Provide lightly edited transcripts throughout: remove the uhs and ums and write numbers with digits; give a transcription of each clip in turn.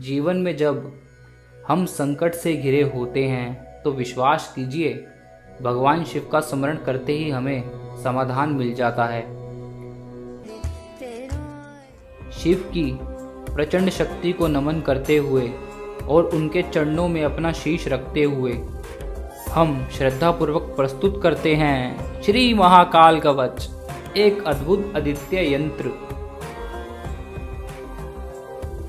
जीवन में जब हम संकट से घिरे होते हैं तो विश्वास कीजिए, भगवान शिव का स्मरण करते ही हमें समाधान मिल जाता है। शिव की प्रचंड शक्ति को नमन करते हुए और उनके चरणों में अपना शीश रखते हुए हम श्रद्धापूर्वक प्रस्तुत करते हैं श्री महाकाल कवच, एक अद्भुत अद्वितीय यंत्र।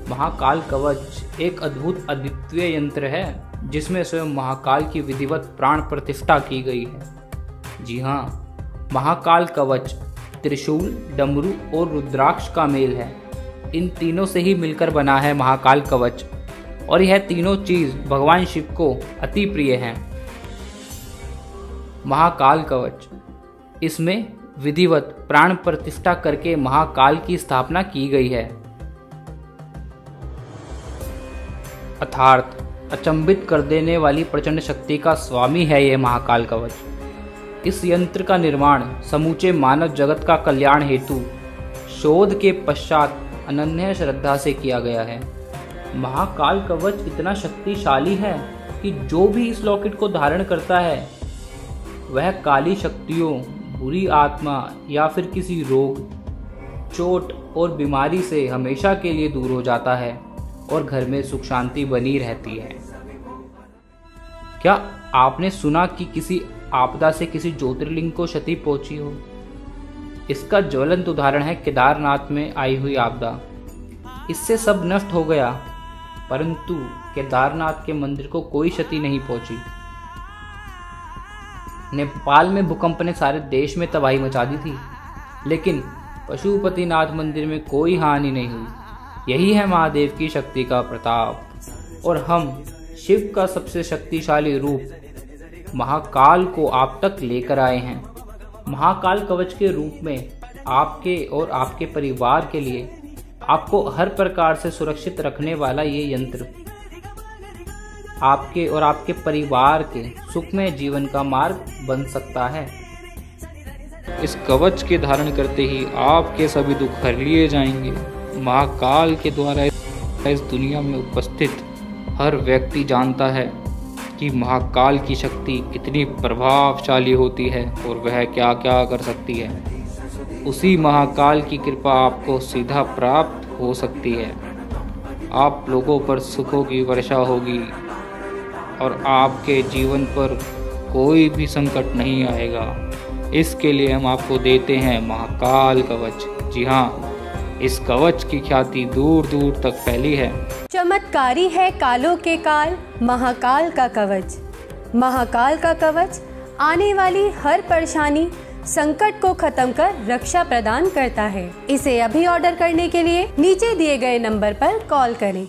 महाकाल कवच एक अद्भुत अद्वितीय यंत्र है जिसमें स्वयं महाकाल की विधिवत प्राण प्रतिष्ठा की गई है। जी हाँ, महाकाल कवच त्रिशूल, डमरू और रुद्राक्ष का मेल है। इन तीनों से ही मिलकर बना है महाकाल कवच और यह तीनों चीज भगवान शिव को अति प्रिय हैं। महाकाल कवच, इसमें विधिवत प्राण प्रतिष्ठा करके महाकाल की स्थापना की गई है। अर्थात अचंभित कर देने वाली प्रचंड शक्ति का स्वामी है यह महाकाल कवच। इस यंत्र का निर्माण समूचे मानव जगत का कल्याण हेतु शोध के पश्चात अनन्य श्रद्धा से किया गया है। महाकाल कवच इतना शक्तिशाली है कि जो भी इस लॉकेट को धारण करता है वह काली शक्तियों, बुरी आत्मा या फिर किसी रोग, चोट और बीमारी से हमेशा के लिए दूर हो जाता है और घर में सुख शांति बनी रहती है। क्या आपने सुना कि किसी आपदा से किसी ज्योतिर्लिंग को क्षति पहुंची हो? इसका ज्वलंत उदाहरण है केदारनाथ में आई हुई आपदा। इससे सब नष्ट हो गया परंतु केदारनाथ के मंदिर को कोई क्षति नहीं पहुंची। नेपाल में भूकंप ने सारे देश में तबाही मचा दी थी लेकिन पशुपतिनाथ मंदिर में कोई हानि नहीं हुई। यही है महादेव की शक्ति का प्रताप। और हम शिव का सबसे शक्तिशाली रूप महाकाल को आप तक लेकर आए हैं। महाकाल कवच के रूप में आपके और आपके परिवार के लिए आपको हर प्रकार से सुरक्षित रखने वाला ये यंत्र आपके और आपके परिवार के सुखमय जीवन का मार्ग बन सकता है। इस कवच के धारण करते ही आपके सभी दुख हर लिए जाएंगे। महाकाल के द्वारा इस दुनिया में उपस्थित हर व्यक्ति जानता है कि महाकाल की शक्ति कितनी प्रभावशाली होती है और वह क्या क्या कर सकती है। उसी महाकाल की कृपा आपको सीधा प्राप्त हो सकती है। आप लोगों पर सुखों की वर्षा होगी और आपके जीवन पर कोई भी संकट नहीं आएगा। इसके लिए हम आपको देते हैं महाकाल कवच। जी हाँ, इस कवच की ख्याति दूर दूर तक फैली है। चमत्कारी है कालों के काल महाकाल का कवच। महाकाल का कवच आने वाली हर परेशानी, संकट को खत्म कर रक्षा प्रदान करता है। इसे अभी ऑर्डर करने के लिए नीचे दिए गए नंबर पर कॉल करें।